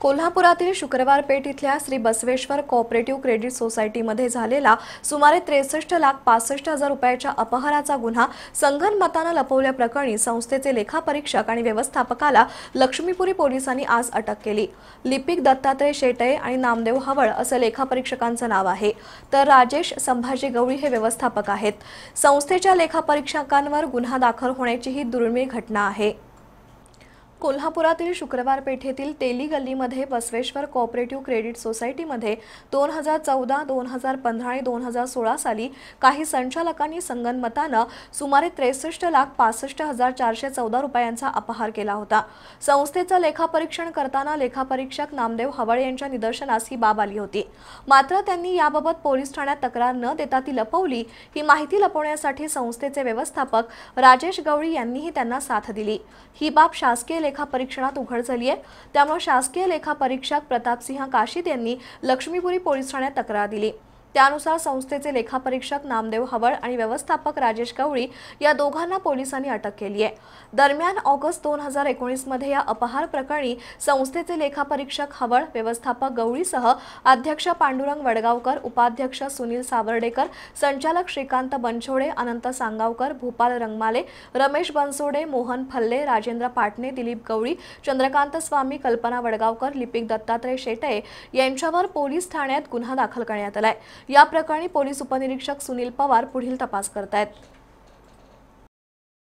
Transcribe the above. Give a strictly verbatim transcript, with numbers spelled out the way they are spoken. कोल्हापुरातील शुक्रवार पेठ इथल्या श्री बसवेश्वर कोऑपरेटिव्ह क्रेडिट सोसायटीमध्ये झालेला सुमारे त्रेसष्ट लाख पासष्ट हजार रुपयांच्या अपहरणाचा गुन्हा संगनमताने लपवल्याप्रकरणी संस्थेचे लेखापरीक्षक आणि व्यवस्थापकाला लक्ष्मीपुरी पोलिसांनी आज अटक केली। लिपिक दत्तात्रय शेटे आणि नामदेव हवळ असे लेखापरीक्षकांचे नाव आहे, तर राजेश संभाजी गवळी हे व्यवस्थापक आहेत। संस्थेच्या लेखापरीक्षकांवर गुन्हा दाखल होण्याची ही दुर्मिळ घटना आहे। कोल्हापुरातील शुक्रवार पेठेतील तेली गल्लीमध्ये बसवेश्वर कोऑपरेटिव्ह क्रेडिट सोसायटीमध्ये दोन हजार चौदा दोन हजार पंधरा आणि दोन हजार सोळा साली काही संचालकांनी संगनमतानं सुमारे त्रेसष्ट लाख पासष्ट हजार चारशे चौदा रुपयांचा अपहार केला होता। संस्थेचं लेखापरीक्षण करताना लेखापरीक्षक नामदेव हवळ यांच्या निदर्शनास ही बाब आली होती, मात्र त्यांनी याबाबत पोलीस ठाण्यात तक्रार न देता ती लपवली। ही माहिती लपवण्यासाठी संस्थेचे व्यवस्थापक राजेश गवळी यांनीही त्यांना साथ दिली। ही बाब शासकीय लेखापरीक्षणात उघड झाली आहे, त्यामुळे शासकीय लेखापरीक्षक प्रतापसिंहा काशिद यांनी लक्ष्मीपुरी पोलीस ठाण्यात तक्रार दिली। त्यानुसार संस्थेचे लेखापरीक्षक नामदेव हवळ आणि व्यवस्थापक राजेश गवळी या दोघांना पोलिसांनी अटक केली आहे। दरम्यान ऑगस्ट दोन हजार एकोणीस मध्ये या अपहार प्रकरणी संस्थेचे लेखापरीक्षक हवळ, व्यवस्थापक गवळीसह अध्यक्ष पांडुरंग वडगावकर, उपाध्यक्ष सुनील सावरडेकर, संचालक श्रीकांत बंछोडे, अनंत सांगावकर, भूपाल रंगमाले, रमेश बनसोडे, मोहन फल्ले, राजेंद्र पाटणे, दिलीप गवळी, चंद्रकांत स्वामी, कल्पना वडगावकर, लिपिक दत्तात्रय शेटे यांच्यावर पोलीस ठाण्यात गुन्हा दाखल करण्यात आलाय। या प्रकरणी पोलीस उपनिरीक्षक सुनील पवार पुढील तपास करतायत।